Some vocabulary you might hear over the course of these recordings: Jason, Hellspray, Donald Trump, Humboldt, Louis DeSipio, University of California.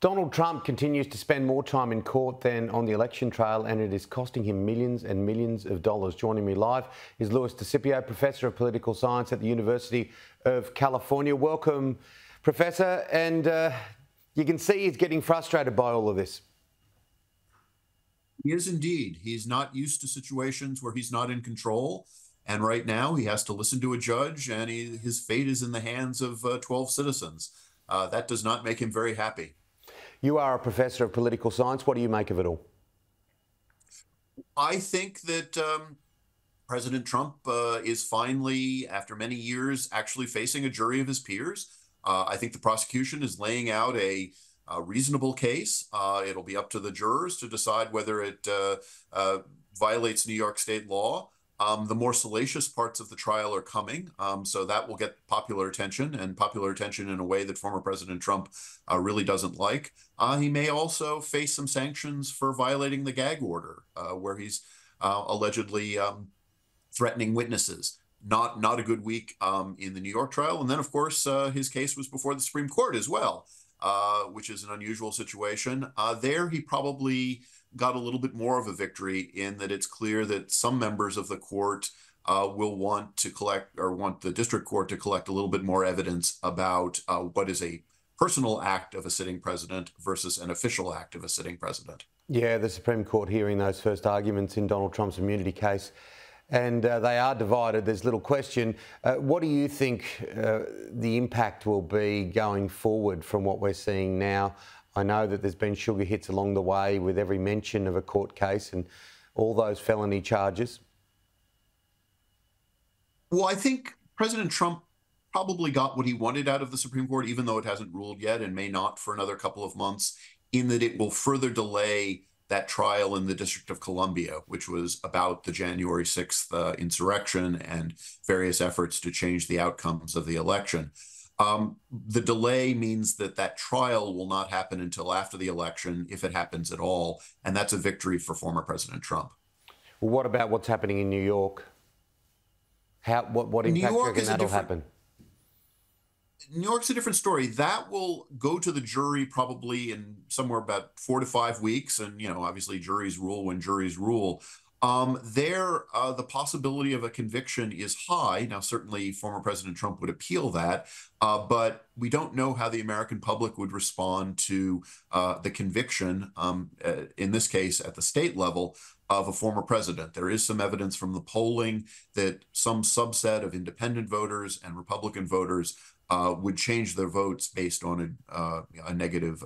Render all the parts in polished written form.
Donald Trump continues to spend more time in court than on the election trail, and it is costing him millions and millions of dollars. Joining me live is Louis DeSipio, Professor of Political Science at the University of California. Welcome, Professor. And you can see he's getting frustrated by all of this. He is indeed. He's not used to situations where he's not in control. And right now he has to listen to a judge, and his fate is in the hands of 12 citizens. That does not make him very happy. You are a professor of political science. What do you make of it all? I think that President Trump is finally, after many years, actually facing a jury of his peers. I think the prosecution is laying out a reasonable case. It'll be up to the jurors to decide whether it violates New York state law. The more salacious parts of the trial are coming, so that will get popular attention in a way that former President Trump really doesn't like. He may also face some sanctions for violating the gag order, where he's allegedly threatening witnesses. Not a good week in the New York trial. And then, of course, his case was before the Supreme Court as well, which is an unusual situation. There he probably got a little bit more of a victory, in that it's clear that some members of the court will want to collect, or want the district court to collect, a little bit more evidence about what is a personal act of a sitting president versus an official act of a sitting president. Yeah, the Supreme Court hearing those first arguments in Donald Trump's immunity case, and they are divided, there's little question. What do you think the impact will be going forward from what we're seeing now? I know that there's been sugar hits along the way with every mention of a court case and all those felony charges. Well, I think President Trump probably got what he wanted out of the Supreme Court, even though it hasn't ruled yet and may not for another couple of months, in that it will further delay that trial in the District of Columbia, which was about the January 6th insurrection and various efforts to change the outcomes of the election. The delay means that that trial will not happen until after the election, if it happens at all, and that's a victory for former President Trump. Well, what about what's happening in New York? What impact do you reckon that'll happen? New York's a different story. That will go to the jury probably in somewhere about 4 to 5 weeks, and obviously juries rule when juries rule. There, the possibility of a conviction is high. Now, certainly former President Trump would appeal that, but we don't know how the American public would respond to the conviction, in this case at the state level, of a former president. There is some evidence from the polling that some subset of independent voters and Republican voters would change their votes based on a negative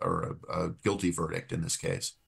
or a guilty verdict in this case.